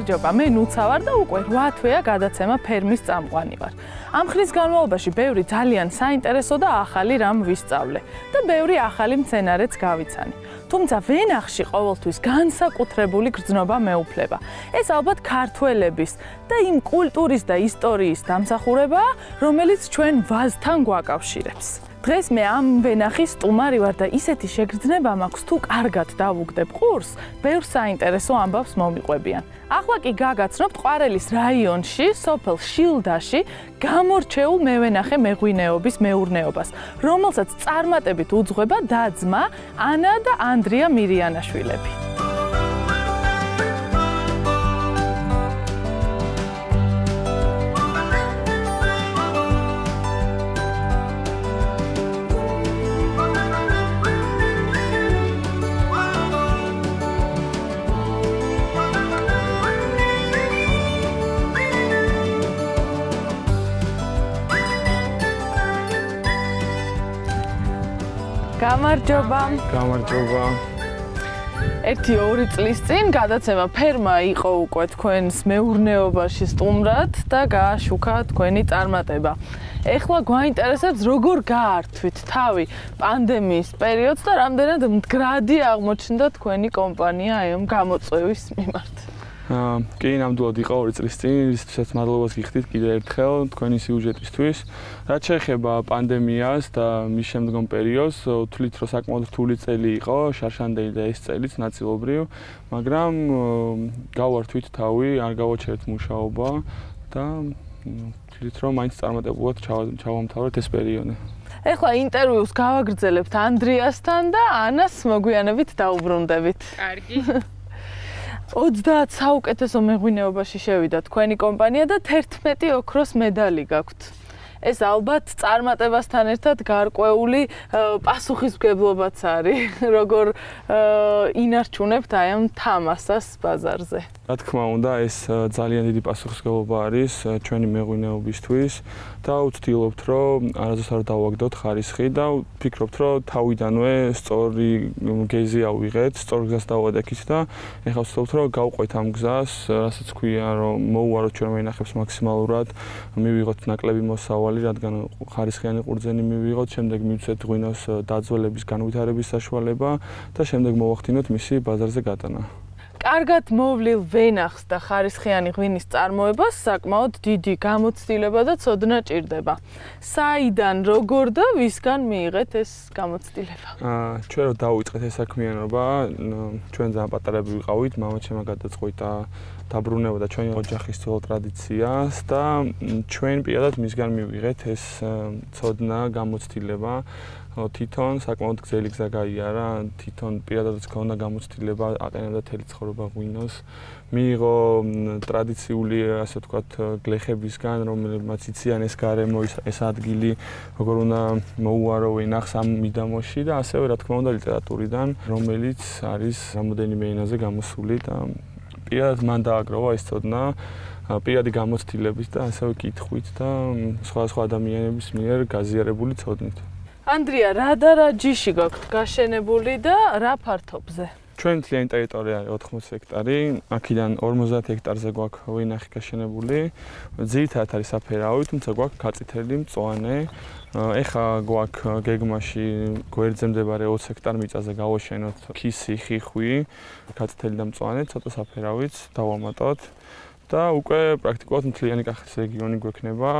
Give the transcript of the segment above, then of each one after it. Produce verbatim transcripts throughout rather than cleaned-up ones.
გამარჯობა, მე ნუცა ვარ და უკვე რვა თვეა გადაცემა ფერმის წამყვანი ვარ. Am ხნის განმავლობაში ბევრი ძალიან საინტერესო და ახალი რამ ვისწავლე და ბევრი ახალი მცენარეც გავიცანი. Თუმცა ვენახში ყოველთვის განსაკუთრებული გრძნობა მეუფლება. ეს ალბათ ქართველების და იმ კულტურის და ისტორიის დამსახურებაა, რომელიც ჩვენ ვაზთან გვაკავშირებს. Დღეს მე ამ ვენახის სტუმარი ვარ და ისეთი შეგრძნება მაქვს თუ კარგად დავუგდებ ყურს, ბევრ საინტერესო ამბავს მომიყვებიან. Ახლა კი გაგაცნობთ ყვარელის რაიონში, სოფელ შილდაში, გამორჩეულ მევენახე მეღვინეობის მეურნეობას, რომელსაც წარმატებით უძღვება და-ძმა ანა და ანდრია მირიანაშვილები. გამარჯობა. გამარჯობა. ერთი ორი წლის წინ გადაცემა ფერმა იყო უკვე თქვენს მეურნეობაში სტუმრად და გააშუქა თქვენი წარმატება. Ეხლა გვაინტერესებს როგორ გაართვით თავი პანდემიის პერიოდს და რამდენად მდგრადი აღმოჩნდა თქვენი კომპანია ამ გამოწვევის მიმართ. კი, ნამდვილად იყო ორი წლის წინ, რისთვისაც მადლობას გიხდით კიდევ ერთხელ თქვენი სიუჟეტისთვის. რაც შეეხება პანდემიას და მის შემდგომ პერიოდს, თვლით რომ საკმაოდ რთული წელი იყო, შარშანდელი და ეს წელიც ნაწილობრივ, მაგრამ გავართვით თავი, არ გავაჩერეთ მუშაობა და თვლით რომ მაინც წარმატებულად ჩავამთავრეთ ეს პერიოდი. Ეხლა ინტერვიუს გავაგრძელებთ ანდრიასთან და ანას მოგვიანებით დაუბრუნდებით. კარგი. ოცდაათი საუკეთესო მეღვინეობაში შევიდა თქვენი კომპანია და თერთმეტი ოქროს მედალი გაქვთ. ეს ალბათ წარმატებასთან ერთად გარკვეული პასუხისმგებლობაც არის, როგორ ინარჩუნებთ აი ამ თამასას ბაზარზე. Რა თქმა უნდა, ეს ძალიან დიდი პასუხისმგებლობა არის ჩვენი მეღვინეობისთვის და ვცდილობთ, რომ არასდროს არ დავაგდოთ ხარისხი და ვფიქრობთ, რომ თავიდანვე სწორი გეზი ავიღეთ, სწორ გზას დავადექით და ეხლა ვცდილობთ, რომ გავყვეთ ამ გზას, რასაც ქვია, რომ მოუვაროთ ჩვენ ვენახებს მაქსიმალურად, მივიღოთ ნაკლები მოსავალი რადგან ხარისხიანი ყურძენი მივიღოთ, შემდეგ მივცეთ ღვინოს დაძველების განვითარების საშუალება და შემდეგ მოვახდინოთ მისი ბაზარზე გატანა. კარგად მოვლილ ვენახს და ხარისხიანი ღვინის წარმოებას საკმაოდ დიდი გამოცდილება და ცოდნა ჭირდება. საიდან, როგორ და ვისგან მიიღეთ ეს გამოცდილება? Ჩვენ რომ დავიწყეთ ეს საქმიანობა, ჩვენ ძალიან პატარები ვიყავით, მამაჩემმა გადაწყვიტა დაბრუნებოდა ჩვენი ოჯახის ძველ ტრადიციას და ჩვენ პირადად მისგან მივიღეთ ეს ცოდნა, გამოცდილება. Თვითონ საკმაოდ გზელი გზა გაიარა, თვითონ პირადადაც ქონდა გამოცდილება, აყენებდა მთელი ცხოვრება ღვინოს, მიიღო ტრადიციული, ასე ვთქვათ, გლეხებისგან, რომელმაც იციან ეს გარემო, ეს ადგილი, როგორ უნდა მოუარო ვენახს ამ მიდამოში და ასევე, რა თქმა უნდა, ლიტერატურიდან, რომელიც არის რამოდენიმე ენაზე გამოსული და პირადად მან დააგროვა ეს ცოდნა პირადი გამოცდილების და ასევე კითხვით და სხვადასხვა ადამიანების მიერ გაზიარებული ცოდნით. Andrea, radara jishi gabt gashenebuli da ra partobze. Ჩვენ მთლიანი ტერიტორია არის ოთხმოცი ჰექტარი, აქედან ორმოცდაათი ჰექტარზე გვაქვს ვენახი გაშენებული. ძირითადად არის საფერავი, თუმცა გვაქვს გაწითელი მწვანე. ეხა გვაქვს გეგმაში გვერდზე მდებარე ოცი ჰექტარი მიწაზე გავაშენოთ ქისი, ხიხვი, გაწითელი და მწვანე, ცოტა საფერავიც დავამატოთ და უკვე პრაქტიკულად მთლიანი კახეთის რეგიონი გვექნება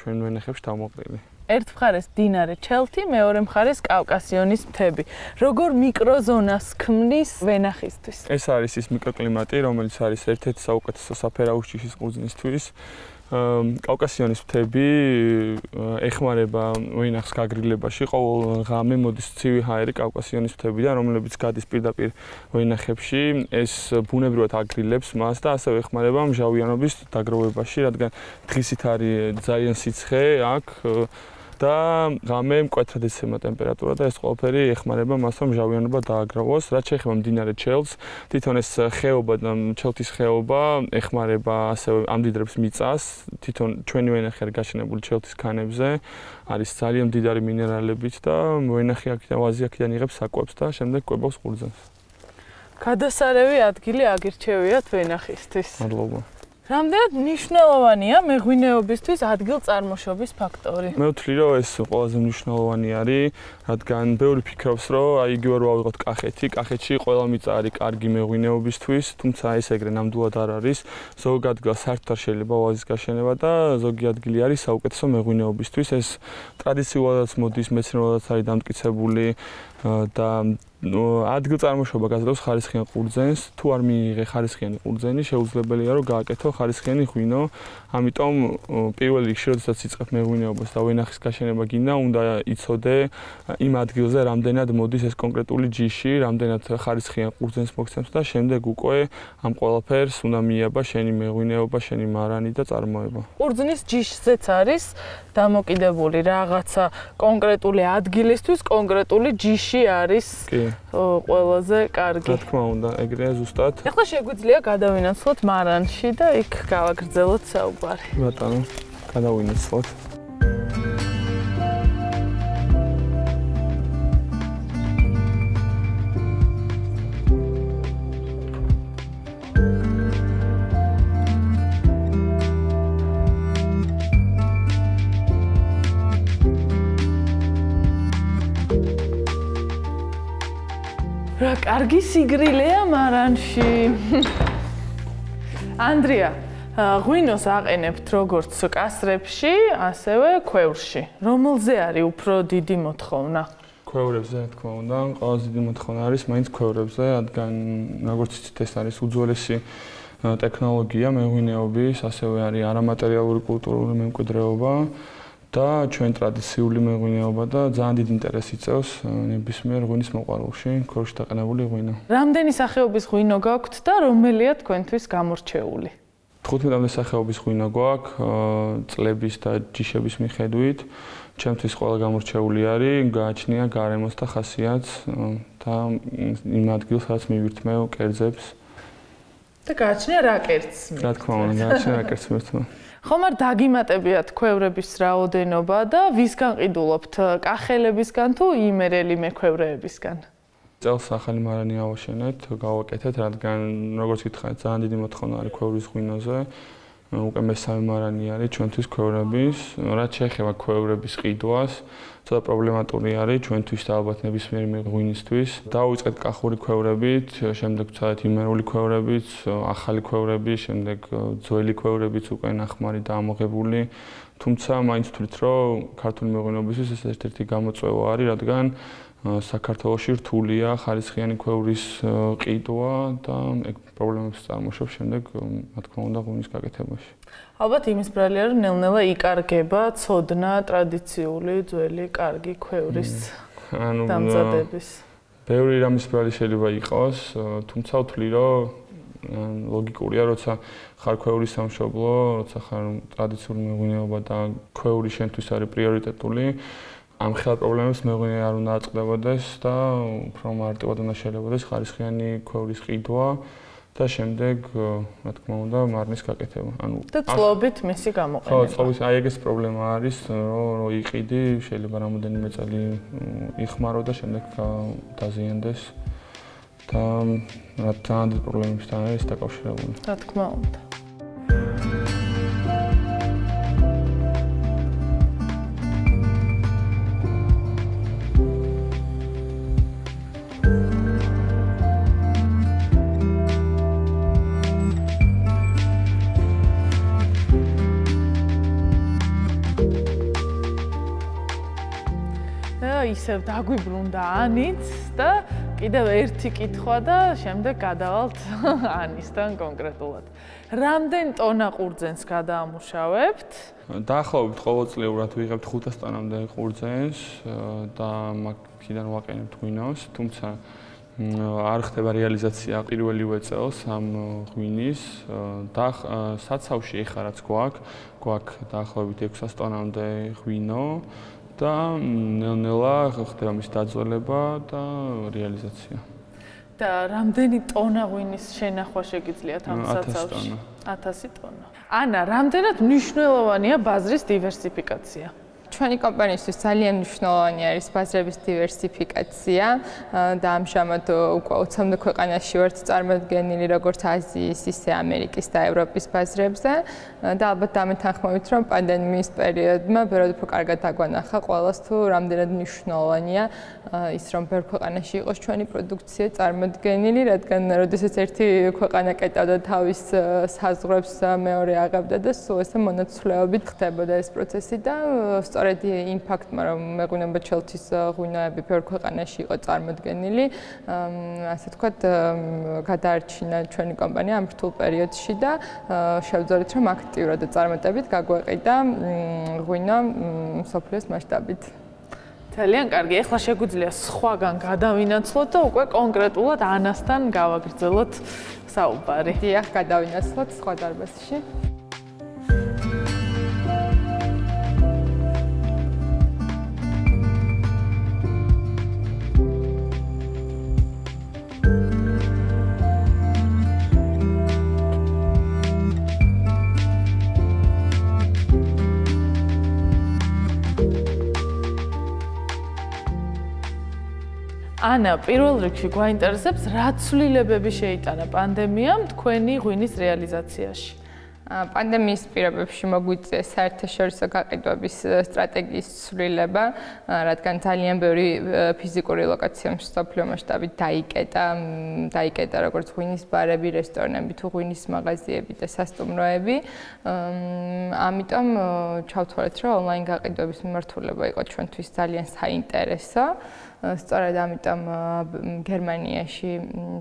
ჩვენ ვენახებში თავმოყრილი. Ერთ მხარეს მდინარე ჩელთი, მეორე მხარეს კავკასიონის მთები. Როგორ მიკროზონას ქმნის ვენახისთვის? ეს არის ის მიკროკლიმატი, რომელიც არის ერთ-ერთი საუკეთესო საფერავოს ჯიშის ყურძნისთვის. კავკასიონის მთები ეხმარება ვენახს გაგრილებაში, ყოველ ღამე მოდის ცივი ჰაერი კავკასიონის მთებიდან, რომლებიც გადის პირდაპირ ვენახებში, ეს ბუნებრივად აგრილებს მას და ასევე ეხმარება მჟავიანობის დაგროვებაში, რადგან დღისით არის ძალიან სიცხე აქ და ღამე მკვეთრად ეცემა ტემპერატურა და ეს ყველაფერი ეხმარება მას, რომ მჟავიანობა დააგროვოს. რაც შეეხება მდინარე ჩელს, თვითონ ეს ხეობა, ჩელთის ხეობა ეხმარება ასევე ამდიდრებს მიწას, თვითონ ჩვენი ვენახი არის გაშენებული ჩელთის ქანებზე, არის ძალიან მდიდარი მინერალებით და ვენახი აქედან, ვაზი აქედან იღებს საკვებს და შემდეგ კვებავს ყურძენს. გადასარევი ადგილი აგირჩევია თქვენახისთვის. Მადლობა. Რამდენად მნიშვნელოვანია მეღვინეობისთვის ადგილწარმოშობის ფაქტორი? მე ვთვლი, რომ ეს ყველაზე მნიშვნელოვანი არის, რადგან ბევრი ფიქრობს, რომ აი იგივე რო ავიღოთ კახეთი, კახეთში ყველა მიწა არის კარგი მეღვინეობისთვის, თუმცა ეს ეგრე ნამდვილად არ არის. ზოგ ადგილას საერთოდ შეიძლება ოაზის გაშენება და ზოგი ადგილი არის საუკეთესო მეღვინეობისთვის. ეს ტრადიციულადაც მოდის, მეცნიერულადაც არის დამტკიცებული და ადგილწარმოშობა გაძლევს ხარისხიან ყურძენს, თუ არ მიიღე ხარისხიანი ყურძენი, შეუძლებელია რომ გააკეთო ხარისხიანი ღვინო. Ამიტომ პირველ რიგში, როდესაც იწყებ მეღვინეობას და ვენახის გაშენება გინდა, უნდა იცოდე იმ ადგილზე რამდენად მოდის ეს კონკრეტული ჯიში, რამდენად ხარისხიან ყურძენს მოგცემს და შემდეგ უკვე ამ ყველაფერს უნდა მიაბა შენი მეღვინეობა, შენი მარანი და წარმოება. Ყურძნის ჯიშზეც არის დამოკიდებული რაღაცა კონკრეტული ადგილისთვის, კონკრეტული ჯიში არის. ყველაზე კარგი. Რა თქმა უნდა, ეგრეა ზუსტად. Ახლა შეგვიძლია გადავინაცვლოთ მარანში და იქ გავაგრძელოთ საუბარი. Ბატონო, გადავინაცვლოთ. Რა კარგი სიგრილეა მარანში. Ანდრია, ღვინოს აყენებთ როგორც კასრებში, ასევე ქვევრში. Რომელზე არის უფრო დიდი მოთხოვნა? Ქვევრებზე, რა თქმა უნდა, ყველაზე დიდი მოთხოვნა არის მაინც ქვევრებზე, რადგან როგორც იცით, ეს არის უძველესი ტექნოლოგია მეღვინეობის, ასევე არის არამატერიალური კულტურული მემკვიდრეობა. და ჩვენ ტრადიციული მეღვინეობა და ძალიან დიდ ინტერესს იწევს ნებისმიერ ღვინის მოყვარულში, ქორში დაყენებული ღვინო. Რამდენი სახეობის ღვინო გაქვთ და რომელია თქვენთვის გამორჩეული? თხუთმეტამდე სახეობის ღვინო გვაქვს, წლების და ჯიშების მიხედვით. Ჩემთვის ყველა გამორჩეული არის, გააჩნია გარემოს და ხასიათს და იმ ადგილს, სადაც მივირთმევ კერძებს. და გააჩნია რა კერძს? რა თქმა უნდა, გააჩნია რა კერძს მივირთმევ. ხომ არ დაგიმატებიათ ქვევრების რაოდენობა და ვისგან ყიდულობთ, კახელებისგან თუ იმერელი მექვევრეებისგან? Წელს ახალი მარანი ავაშენეთ, გავაკეთეთ, რადგან როგორც გითხარით, ძალიან დიდი მოთხოვნა არის ქვევრის ღვინოზე. Უკვე მესამე მარანი არის ჩვენთვის ქვევრების, რაც შეეხება ქვევრების ყიდვას, ცოტა პრობლემატური არის ჩვენთვის და ალბათ ნებისმიერი ღვინისთვის. Დავიწყეთ კახური ქვევრებით, შემდეგ ვცადეთ იმერული ქვევრებით, ახალი ქვევრები, შემდეგ ძველი ქვევრებიც უკვე ნახმარი და ამოღებული. Თუმცა მაინც ვთვლით, რომ ქართული მეღვინეობისთვის ეს ერთ-ერთი გამოწვევა არის, რადგან საქართველოში რთულია ხარისხიანი ქვევრის ყიდვა და ეგ პრობლემებს წარმოშობს შემდეგ, რა თქმა უნდა, ღვინის გაკეთებაში. Ალბათ იმის ბრალი არის, ნელ-ნელა იკარგება ცოდნა ტრადიციული ძველი კარგი ქვევრის დამზადების. Ბევრი რამის ბრალი შეიძლება იყოს, თუმცა ვთვლი, რომ ლოგიკურია, როცა ხარ ქვევრის სამშობლო, როცა ხარ ტრადიციული მეღვინეობა და ქვევრი შენთვის არის პრიორიტეტული. Am ხელ პრობლემებს მეღვინე არ უნდა აწყდებოდეს და უფრო მარტივად უნდა შეიძლება ხარისხიანი ქვევრის ყიდვა და შემდეგ, რა თქმა უნდა, მარნის გაკეთება. Ანუ და წლობით მისი გამოყენება. ხო, წლობით აი ეგ ეს პრობლემა არის, რომ იყიდი, შეიძლება რამოდენიმე წელი იხმარო და შემდეგ დაზიანდეს. და რა თან პრობლემებთან არის დაკავშირებული. რა თქმა უნდა. Ისევ დაგვიბრუნდა ანიც და კიდევ ერთი კითხვა და შემდეგ გადავალთ ანისთან კონკრეტულად. Რამდენ ტონა ყურძენს გადაამუშავებთ? Დაახლოებით ყოველწლიურად ვიღებთ ხუთას ტონამდე ყურძენს და მაგიდან ვაყენებთ ღვინოს, თუმცა არ ხდება რეალიზაცია პირველივე წელს ამ ღვინის და საცავში ეხლა რაც გვაქვს, გვაქვს დაახლოებით ექვსას ტონამდე ღვინო. და ნელ-ნელა ხდება მის დაძველება და რეალიზაცია. და რამდენი ტონა ღვინის შენახვა შეგიძლიათ ამ საწავში? ათასი ტონა. ანა, რამდენად მნიშვნელოვანია ბაზრის დივერსიფიკაცია? ჩვენი კომპანიისთვის ძალიან მნიშვნელოვანია არის ბაზრების დივერსიფიკაცია და ამჟამად უკვე ოცამდე ქვეყანაში ვართ წარმოდგენილი როგორც აზიის, ისე ამერიკის და ევროპის ბაზრებზე და ალბათ დამეთანხმებით რომ პანდემიის პერიოდმა ბევრად უფრო კარგად დაგვანახა ყველას თუ რამდენად მნიშვნელოვანია ის რომ ბევრ ქვეყანაში იყოს ჩვენი პროდუქცია წარმოდგენილი, რადგან როდესაც ერთი ქვეყანა კეტავდა თავის საზღვრებს მეორე აღებდა და სულ ესე მონაცვლეობით ხდებოდა ეს პროცესი და სწორედ იმ ფაქტმა რომ მეგონება ჩელთის ღვინოები ბევრ ქვეყანაში იყო წარმოდგენილი ასე ვთქვათ გადაარჩინა ჩვენი კომპანია ამ რთულ პერიოდში და შევძელეთ რომ აქტიურად და წარმატებით გაგვეყიდა ღვინა მსოფლიოს მასშტაბით. Ძალიან კარგი, ეხლა შეგვიძლია სხვაგან გადავინაცვლოთ და უკვე კონკრეტულად ანასთან გავაგრძელოთ საუბარი. Დიახ, გადავინაცვლოთ სხვა დარბაზში. Ana, პირველ რიგში გვაინტერესებს რა ცვლილებები შეიტანა პანდემიამ თქვენი ღვინის რეალიზაციაში. Pandemijas პირობებში მოგვიწია საერთაშორისო გაყიდვების სტრატეგიის ცვლილება, რადგან ძალიან ბევრი ფიზიკური ლოკაცია მსოფლიო მასშტაბით დაიკეტა, დაიკეტა როგორც ღვინის ბარები, რესტორნები, თუ ღვინის მაღაზიები და სასტუმროები. ამიტომ ჩავთვალეთ, რომ ონლაინ გაყიდვების მიმართულება იყო ჩვენთვის ძალიან საინტერესო. სწორედ ამიტომ გერმანიაში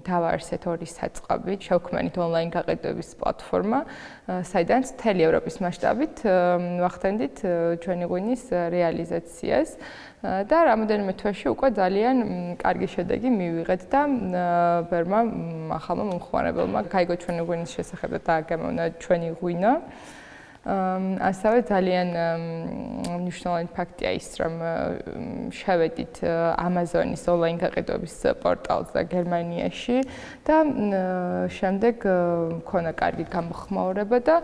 დავაარსეთ ორი საწყობი, შევქმნით ონლაინ გაყიდვების პლატფორმა, საიდანაც მთელი ევროპის მასშტაბით ვახდენდით ჩვენი ღვინის რეალიზაციას და რამოდენიმე თვეში უკვე ძალიან კარგი შედეგი მივიღეთ და ბერმა ახალმა მომხმარებელმა გაიგო ჩვენი ღვინის შესახებ და დააგემოვნა ჩვენი ღვინა. Ასევე ძალიან მნიშვნელოვანი ფაქტია ის, რომ შევედით Amazon-ის ონლაინ გაყიდვების პორტალზე გერმანიაში და შემდეგ მქონა კარგი გამოხმაურება და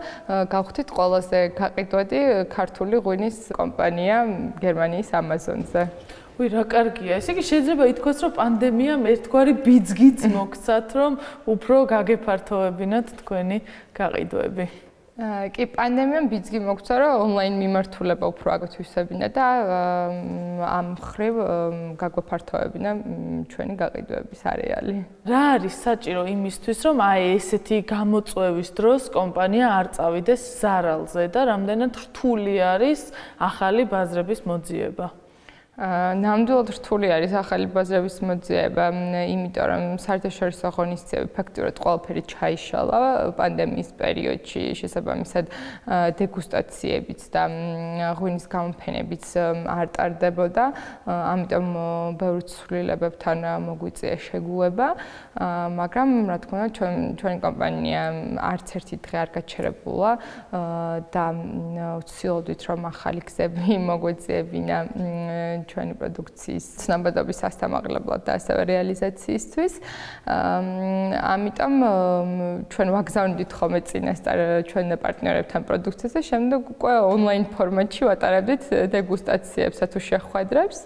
გავხდით ყველაზე გაყიდვადი ქართული ღვინის კომპანია გერმანიის Amazon-ზე. უი, რა კარგია. Ესე იგი შეიძლება ითქვას, რომ პანდემიამ ერთგვარი ბიძგიც მოგცათ, რომ უფრო გაგეფართოვებინათ თქვენი გაყიდვები. კი, პანდემიამ ბიძგი მოგცა, რომ ონლაინ მიმართულება უფრო აგვეთვისებინა და ამ ხრივ გაგვეფართოვებინა ჩვენი გაყიდვების არეალი. რა არის საჭირო იმისთვის, რომ აი ესეთი გამოწვევის დროს კომპანია არ წავიდეს ზარალზე და რამდენად რთული არის ახალი ბაზრების მოძიება? ნამდვილად რთული არის ახალი ბაზრების მოძიება, იმიტომ რომ საერთაშორისო ღონისძიებები ფაქტურად ყველაფერი ჩაიშალა პანდემიის პერიოდში, შესაბამისად დეგუსტაციებიც და ღვინის გამოფენებიც არ ტარდებოდა, ამიტომ ბევრ ცვლილებებთან მოგვიწია შეგუება, მაგრამ რა თქმა უნდა ჩვენი კომპანია არც ერთი დღე არ გაჩერებულა და ვცდილობდით რომ ახალი გზები მოგვეწიებინა ჩვენი პროდუქციის ცნობადობის ასტამაღლებლად და ასევე რეალიზაციისთვის. ამიტომ ჩვენ ვაგზავნდით ხოლმე წინასწარ ჩვენ პარტნიორებთან პროდუქციაზე, შემდეგ უკვე ონლაინ ფორმატში ვატარებდით დეგუსტაციებს თუ შეხვედრებს.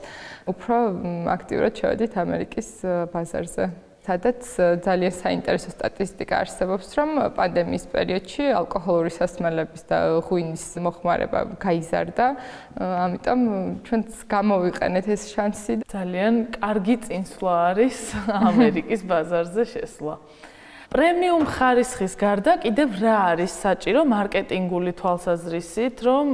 უფრო აქტიურად შევედით ამერიკის ბაზარზე. სადაც ძალიან საინტერესო სტატისტიკა არსებობს, რომ პანდემიის პერიოდში ალკოჰოლური სასმელების და ღვინის მოხმარება გაიზარდა. ამიტომ ჩვენც გამოვიყენეთ ეს შანსი. Ძალიან კარგი წინსვლა არის ამერიკის ბაზარზე შესვლა. პრემიუმ ხარისხის გარდა კიდევ რა არის საჭირო მარკეტინგული თვალსაზრისით, რომ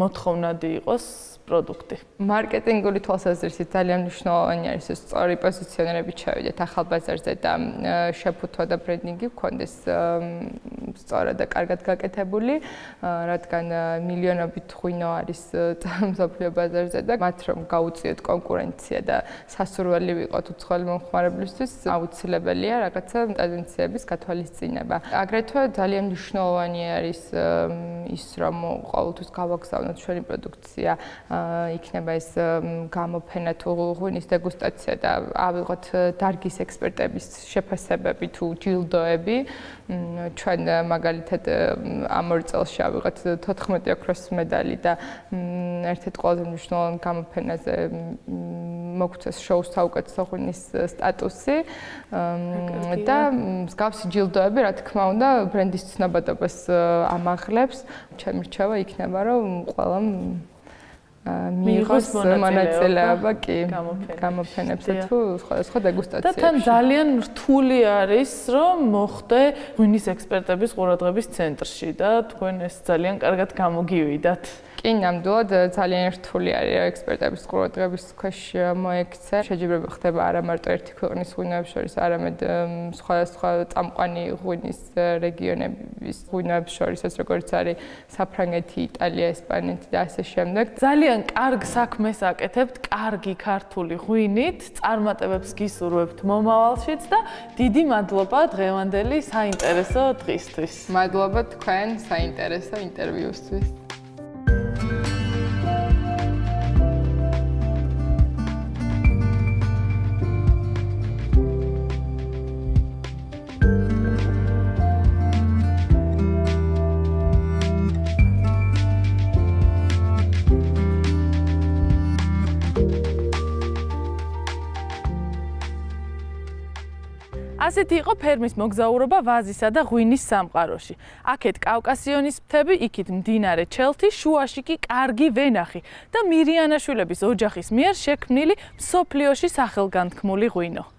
მოთხოვნადი იყოს პროდუქტი? მარკეტინგული თვალსაზრისით ძალიან მნიშვნელოვანი არის სწორი პოზიციონირებით შევიდეთ ახალ ბაზარზე და შეფუთვა და ბრენდინგი გქონდეს სწორად და კარგად გაკეთებული, რადგან მილიონობით ღვინო არის მსოფლიო ბაზარზე და მათ რომ გაუწიოთ კონკურენცია და სასურველი ვიყოთ უცხოელი მომხმარებლისთვის, აუცილებელია რაღაცა ტენდენციების გათვალისწინება. აგრეთვე ძალიან მნიშვნელოვანი არის ის, რომ ყოველთვის გავაგზავნოთ ჩვენი პროდუქცია იქნება ეს გამოფენა თუ ღვინის დეგუსტაცია და ავიღოთ დარგის ექსპერტების შეფასებები თუ ჯილდოები. ჩვენ მაგალითად ამ ორ წელში ავიღოთ თოთხმეტი ოქროს მედალი და ერთ-ერთი ყველაზე მნიშვნელოვანი გამოფენაზე მოგცეს შოუს საუკეთესო ღვინის სტატუსი და მსგავსი ჯილდოები, რა თქმა უნდა, ბრენდის ცნობადობას ამაღლებს. ჩემი რჩევა იქნება, რომ ყველამ მიიღოს მონაწილეობა კი გამოფენებსა თუ სხვადასხვა დეგუსტაციებში. და თან ძალიან რთული არის, რომ მოხდე ღვინის ექსპერტების ყურადღების ცენტრში და თქვენ ეს ძალიან კარგად გამოგივიდათ. კი, ნამდვილად ძალიან რთული არის ექსპერტების ყურადღების ქვეშ მოექცე. შეჯიბრება ხდება არა მარტო ერთი ქვეყნის ღვინოებს შორის, არამედ სხვადასხვა წამყვანი ღვინის რეგიონების ღვინოებს შორის, ეს როგორც არის საფრანგეთი, იტალია, ესპანეთი და ასე შემდეგ. ძალიან კარგ საქმეს აკეთებთ, კარგი ქართული ღვინით, წარმატებებს გისურვებთ მომავალშიც და დიდი მადლობა დღევანდელი საინტერესო დღისთვის. მადლობა თქვენ საინტერესო ინტერვიუსთვის. ასეთი იყო ფერმის მოგზაურობა ვაზისა და ღვინის სამყაროში. აქეთ კავკასიონის მთები, იქით მდინარე ჩელთი, შუაში კი კარგი ვენახი და მირიანაშვილების ოჯახის მიერ შექმნილი მსოფლიოში სახელგანთქმული ღვინო.